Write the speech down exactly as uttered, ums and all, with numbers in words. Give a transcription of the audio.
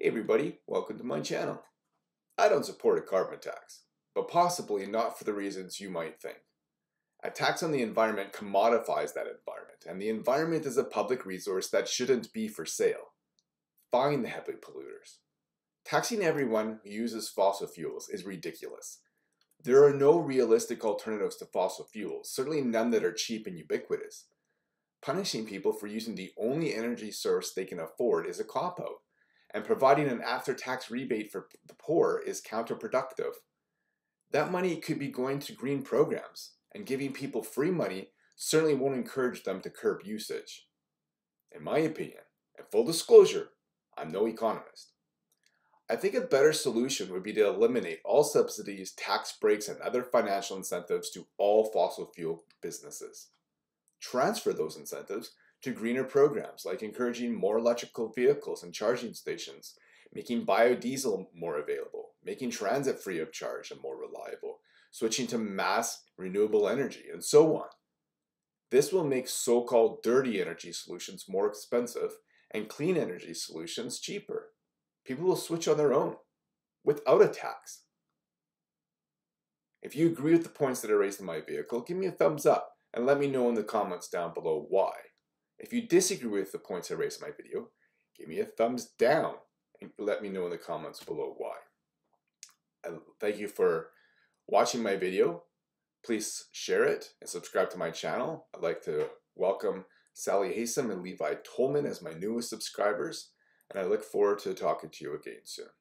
Hey everybody, welcome to my channel. I don't support a carbon tax, but possibly not for the reasons you might think. A tax on the environment commodifies that environment, and the environment is a public resource that shouldn't be for sale. Fine the heavy polluters. Taxing everyone who uses fossil fuels is ridiculous. There are no realistic alternatives to fossil fuels, certainly none that are cheap and ubiquitous. Punishing people for using the only energy source they can afford is a cop-out, and providing an after-tax rebate for the poor is counterproductive. That money could be going to green programs, and giving people free money certainly won't encourage them to curb usage. In my opinion, and full disclosure, I'm no economist. I think a better solution would be to eliminate all subsidies, tax breaks, and other financial incentives to all fossil fuel businesses. Transfer those incentives to greener programs like encouraging more electrical vehicles and charging stations, making biodiesel more available, making transit free of charge and more reliable, switching to mass renewable energy, and so on. This will make so-called dirty energy solutions more expensive and clean energy solutions cheaper. People will switch on their own, without a tax. If you agree with the points that I raised in my vehicle, give me a thumbs up and let me know in the comments down below why. If you disagree with the points I raised in my video, give me a thumbs down and let me know in the comments below why. And thank you for watching my video. Please share it and subscribe to my channel. I'd like to welcome Sally Hasem and Levi Tolman as my newest subscribers, and I look forward to talking to you again soon.